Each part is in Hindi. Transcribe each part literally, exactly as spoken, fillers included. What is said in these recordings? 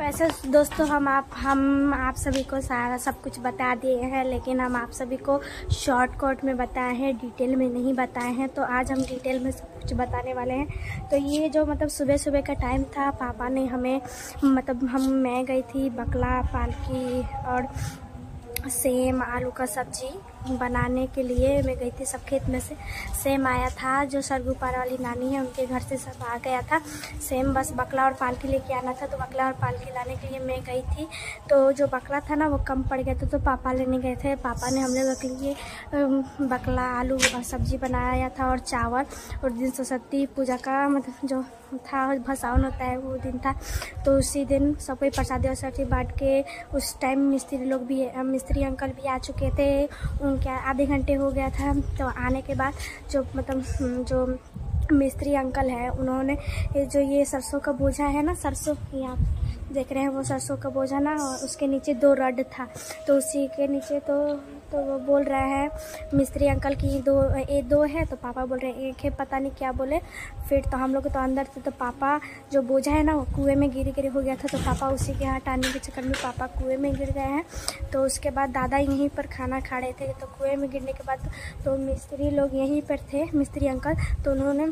वैसे दोस्तों हम आप हम आप सभी को सारा सब कुछ बता दिए हैं, लेकिन हम आप सभी को शॉर्टकट में बताए हैं, डिटेल में नहीं बताए हैं। तो आज हम डिटेल में सब कुछ बताने वाले हैं। तो ये जो मतलब सुबह सुबह का टाइम था, पापा ने हमें मतलब हम मैं गई थी बकला पालकी और सेम आलू का सब्जी बनाने के लिए। मैं गई थी, सब खेत में से सेम आया था। जो सरगुपारा वाली नानी है उनके घर से सब आ गया था सेम, बस बकला और पालकी लेके आना था। तो बकला और पालकी लाने के लिए मैं गई थी। तो जो बकला था ना वो कम पड़ गया था, तो पापा लेने गए थे। पापा ने हम लोगों के लिए बकला आलू और सब्जी बनाया था और चावल, और दिन सरस्वती पूजा का मतलब जो था भसावन होता है वो दिन था। तो उसी दिन सबको प्रसादी और सब्जी बांट के, उस टाइम मिस्त्री लोग भी मिस्त्री अंकल भी आ चुके थे, उनके आधे घंटे हो गया था। तो आने के बाद जो मतलब जो मिस्त्री अंकल हैं उन्होंने जो ये सरसों का बोझा है ना, सरसों यहाँ देख रहे हैं वो सरसों का बोझा ना, और उसके नीचे दो रड था, तो उसी के नीचे तो तो वो बोल रहा है मिस्त्री अंकल की दो ए दो है, तो पापा बोल रहे हैं एक है, पता नहीं क्या बोले। फिर तो हम लोग तो अंदर थे, तो पापा जो बोझा है ना वो कुएं में गिर गिर हो गया था, तो पापा उसी के हटाने के चक्कर में पापा कुएं में गिर गए हैं। तो उसके बाद दादा यहीं पर खाना खा रहे थे, तो कुएँ में गिरने के बाद तो मिस्त्री लोग यहीं पर थे मिस्त्री अंकल, तो उन्होंने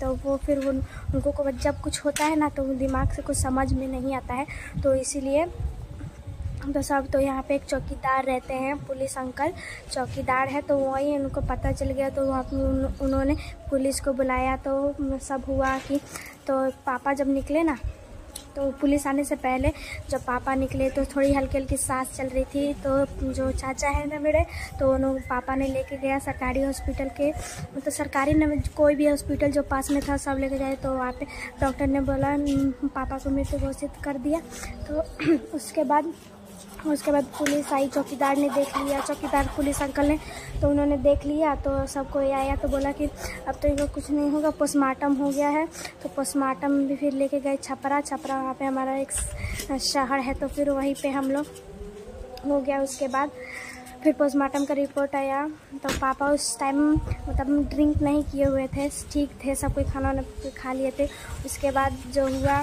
तो वो फिर उनको जब कुछ होता है ना तो दिमाग से कुछ समझ में नहीं आता है, तो इसीलिए तो सब तो यहाँ पे एक चौकीदार रहते हैं, पुलिस अंकल चौकीदार है, तो वही उनको पता चल गया। तो वहाँ पर उन्होंने पुलिस को बुलाया, तो सब हुआ कि तो पापा जब निकले ना, तो पुलिस आने से पहले जब पापा निकले तो थोड़ी हल्की हल्की सांस चल रही थी। तो जो चाचा है ना मेरे, तो उन्होंने पापा ने लेके गया सरकारी हॉस्पिटल के, मतलब तो सरकारी न कोई भी हॉस्पिटल जो पास में था सब लेके गए। तो वहाँ पे डॉक्टर ने बोला पापा को मृत घोषित कर दिया। तो उसके बाद उसके बाद पुलिस आई, चौकीदार ने देख लिया, चौकीदार पुलिस अंकल ने, तो उन्होंने देख लिया। तो सबको आया तो बोला कि अब तो इनको कुछ नहीं होगा, पोस्टमार्टम हो गया है। तो पोस्टमार्टम भी फिर लेके गए छपरा, छपरा वहाँ पे हमारा एक शहर है, तो फिर वहीं पे हम लोग हो गया। उसके बाद फिर पोस्टमार्टम का रिपोर्ट आया, तो पापा उस टाइम मतलब ड्रिंक नहीं किए हुए थे, ठीक थे, सब कोई खाना खा लिए थे। उसके बाद जो हुआ,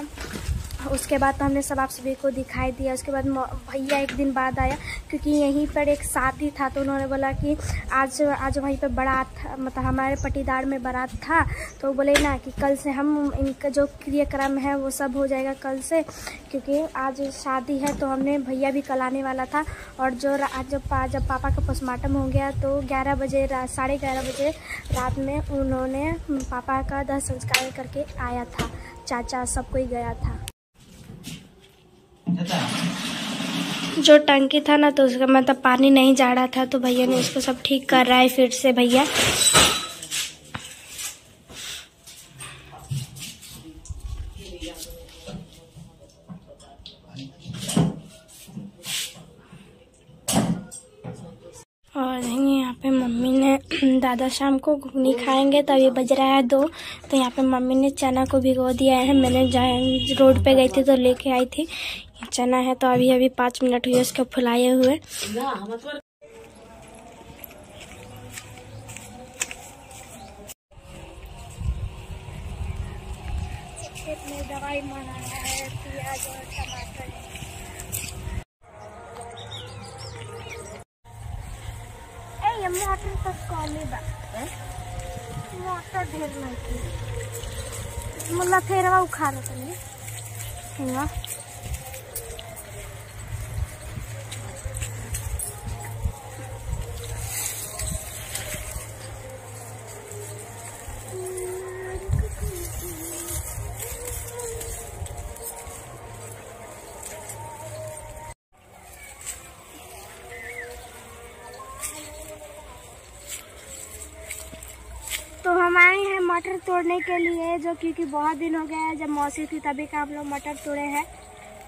उसके बाद तो हमने सब आप सभी को दिखाई दिया। उसके बाद भैया एक दिन बाद आया, क्योंकि यहीं पर एक शादी था, तो उन्होंने बोला कि आज आज वहीं पर बारात, मतलब हमारे पटीदार में बारात था, तो बोले ना कि कल से हम इनका जो क्रियाक्रम है वो सब हो जाएगा कल से, क्योंकि आज शादी है। तो हमने भैया भी कल आने वाला था, और जो आज जब पा, जब पापा का पोस्टमार्टम हो गया तो ग्यारह बजे साढ़े ग्यारह बजे रात में उन्होंने पापा का दाह संस्कार करके आया था, चाचा सब कोई गया था। जो टंकी था ना तो उसका मतलब पानी नहीं जा रहा था, तो भैया ने उसको सब ठीक कर रहा है फिर से भैया। और यहाँ पे मम्मी ने, दादा शाम को घुगनी खाएंगे, तो अभी बज रहा है दो, तो यहाँ पे मम्मी ने चना को भिगो दिया है। मैंने रोड पे गई थी तो लेके आई थी, चना है तो अभी अभी पाँच मिनट हुए उसको फुलाए हुए। दवाई माना है प्याज और टमाटर। मोटर तक कॉली बा मोटर ढेर नहीं मुला फेरवा उखाड़ तनी हिंगा मटर तोड़ने के लिए, जो क्योंकि बहुत दिन हो गया है, जब मौसी थी तभी का हम लोग मटर तोड़े हैं।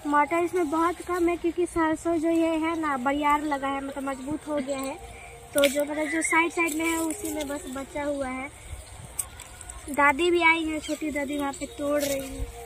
मटर इसमें बहुत कम है, क्योंकि सरसों जो ये है ना बरियार लगा है, मतलब मजबूत हो गया है, तो जो मतलब जो साइड साइड में है उसी में बस बचा हुआ है। दादी भी आई है, छोटी दादी वहाँ पे तोड़ रही है।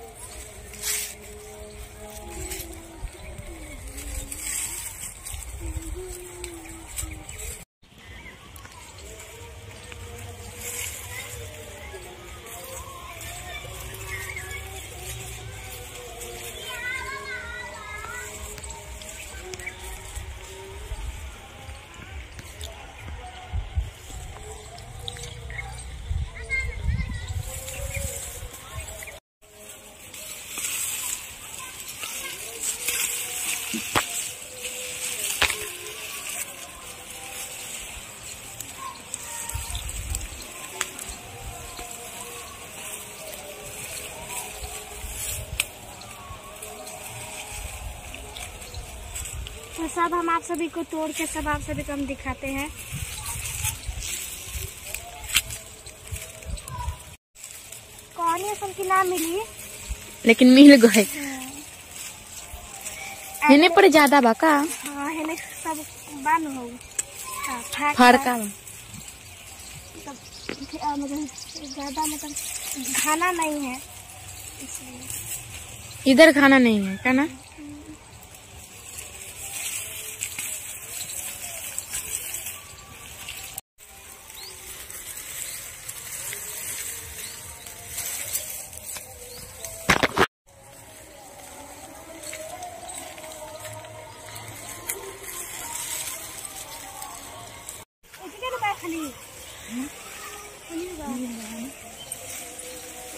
तो सब हम आप सभी को तोड़ के सब आप सभी को हम दिखाते हैं। कौन है सबकी ना मिली लेकिन मिल गए। हेने पर ज्यादा बाका हां हेने सब बान हो फड़का मतलब ज्यादा मतलब खाना नहीं है, इधर खाना नहीं है क्या ना।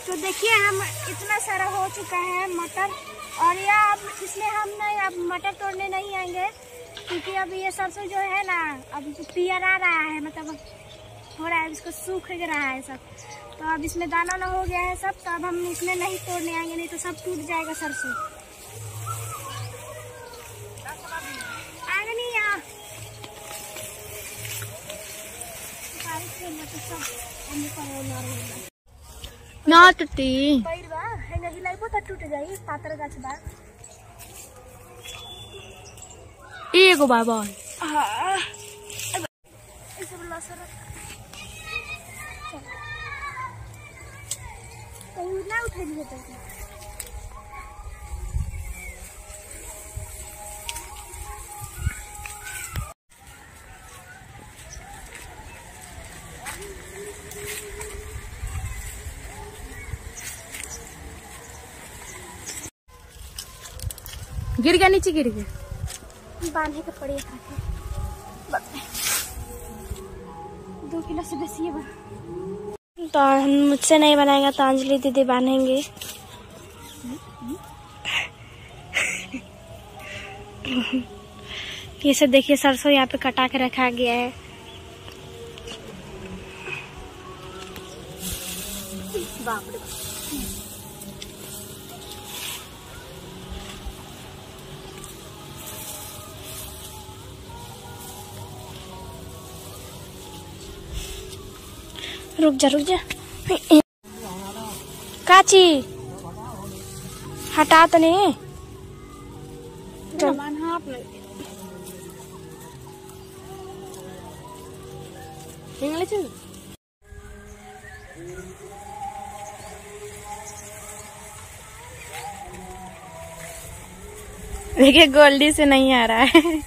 तो देखिए हम इतना सारा हो चुका है मटर, और यह अब इसमें हम नहीं अब मटर तोड़ने नहीं आएंगे क्योंकि अब ये सरसों जो है ना अब पियर आ रहा है, मतलब हो रहा है इसको सूख रहा है सब, तो अब इसमें दाना ना हो गया है सब, तो अब हम इसमें नहीं तोड़ने आएंगे नहीं तो सब टूट जाएगा सरसों। ना टूटी पैर बा है नहीं लाइबो त टूट जाई पातर गाछ बा एगो बाबा हां ए सब लसर तो ना उठा दिए तो गिर गया नीचे गिर गया बांधे के पड़े दो किलो से बसी है तो हम मुझसे नहीं बनाएगा तो अंजलि दीदी बांधेंगे। ये सब देखिए सरसों यहाँ पे कटा के रखा गया है। बाप रे रुक जा रुक जा काची हटा तो नहीं देखिए गोल्डी से नहीं आ रहा है।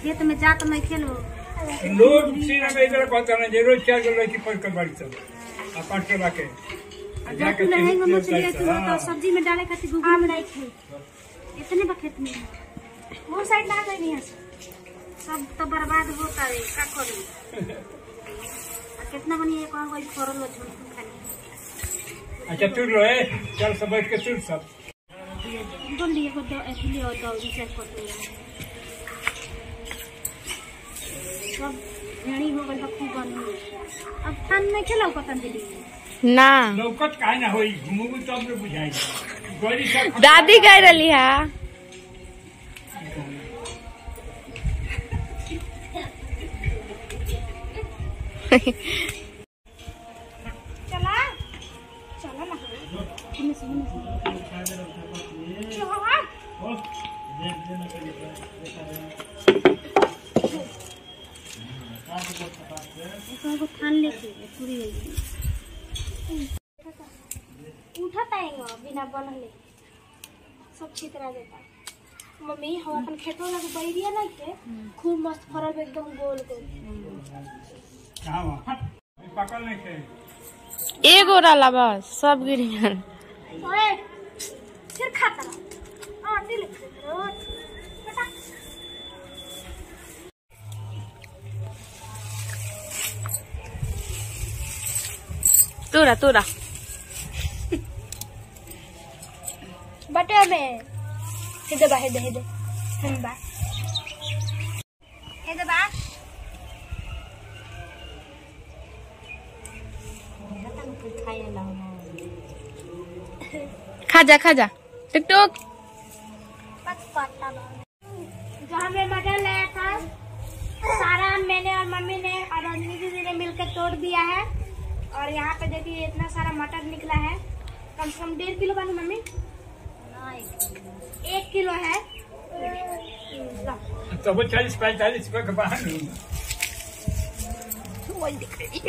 खेत में जा तो मैं खेलो लोग सीना में इधर पता नहीं जे रोज चार गो की पंख बाड़ी चल आ पांच के बाके आ जाके नहीं हम मछली तो सब्जी में डाले खातिर गुगली में नहीं थे इतने बा खेत में वो साइड ला गई नहीं सब तो बर्बाद होता है का करी कितना बनी एक और कोई फरल हो खाली अच्छा टूट लो ए चल सब बैठ के टूट सब दो लिए को दो ऐसे लिए और दो जैसे करते सब घणी हो गल खूब बन अब थान में के लौकत अंजलि ना लौकत काहे ना होई घुमू तो हमरे बुझाई गोरी सब दादी कह रहली हा चला चला ना सुन सुन चला ओ देख देना देखा तो थान लेके पूरी उठा ताएंगा बिना बनले सब छितरा देता मम्मी हम अपन खेतो लग बई दिया ना के खूब मस्त फरल एकदम गोल गोल का वा पकड़ नहीं के एगो डाला बस सब गिर गया ओए सिर खाता आ दिल बेटा तोरा तोरा बटे में हेदे बा हेदे हेदे हम बा हेदे बा खाजा खाजा टुक टुक जो हमें मटर लाया था सारा मैंने और मम्मी ने और रजनी दीदी ने मिलकर तोड़ दिया है। और यहाँ पे देखिए इतना सारा मटर निकला है, कम से कम डेढ़ किलो बना मम्मी, एक किलो है। तो वो चालीस पैंतालीस के बाहर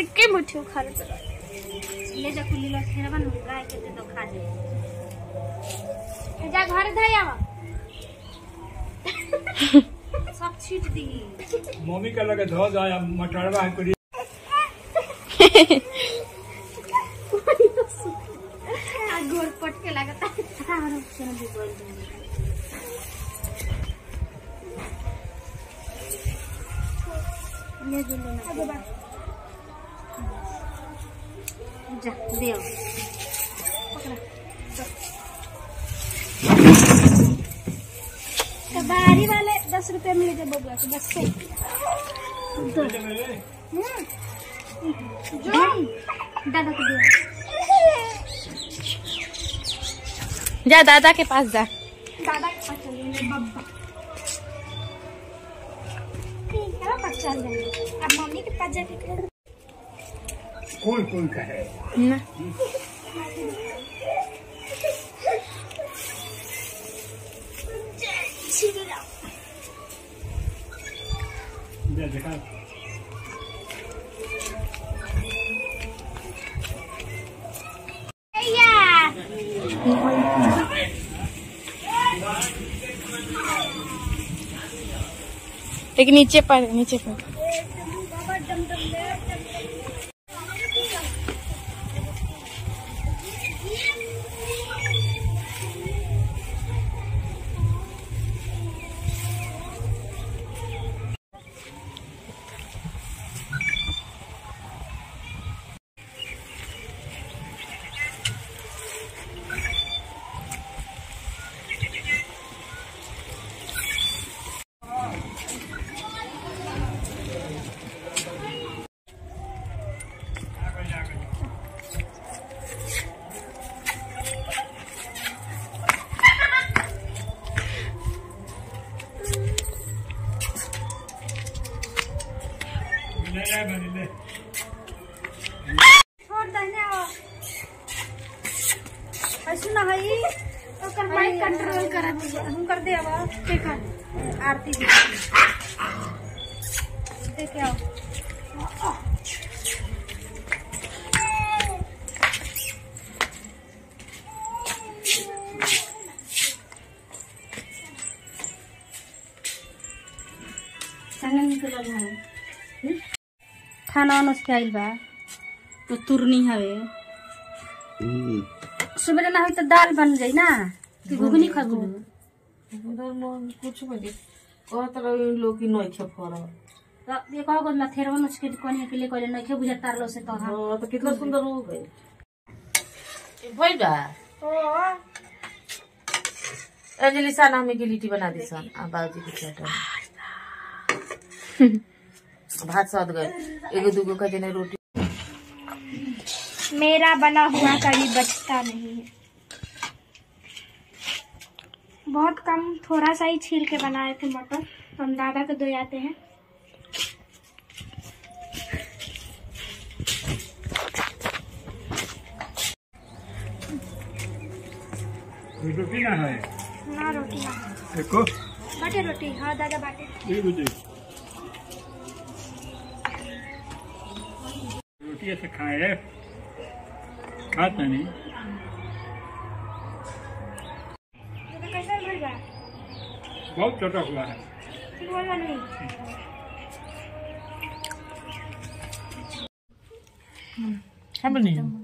इक्के मुट्ठी उखाड़ ले जा कुली लो खेरा बन गाय के तो खा दे जा घर धैया सब छीट दी मम्मी का लगे धो जाए मटरवा है गोर पट के लगता है जा देव कबारी वाले दस रुपए में ले जा बबुआ से बस सही दो जो दादा को दे जा दादा के पास जा दादा के पास चलिए बब्बा ठीक है पास चल जाए अब मम्मी के पास जाके कौन कौन का है ना देखा एक नीचे पर नीचे पर कंट्रोल कर हम कर दे आरती देखे आओ खाना अनुष्का आइल बा तो तुरनी हवे सुबह ना हो तो दाल बन गई ना घुगनी खा गुल उधर मन कुछ बजे और तरह लोग की नइखे फर त ये कह गन थेरवन उसके कोने के लिए कोले नइखे बुझा तार लो से तो हां तो कितना सुंदर हो गए ए भईदा हां अंजलिसा नाम की लिट्टी बना दी सन आ बाजी के चटा भात साथ गए एगो दुगो का जने रोटी मेरा बना हुआ कभी बचता नहीं है। बहुत कम थोड़ा सा ही छील के बनाए थे मटर तो हम दादा को दे आते हैं। रोटी ना है ना रोटी ना देखो बाटे रोटी हाँ दादा बाटे ये रोटी रोटी ऐसे खाए खाता नहीं बहुत छोटा हुआ है नहीं। हम नहीं।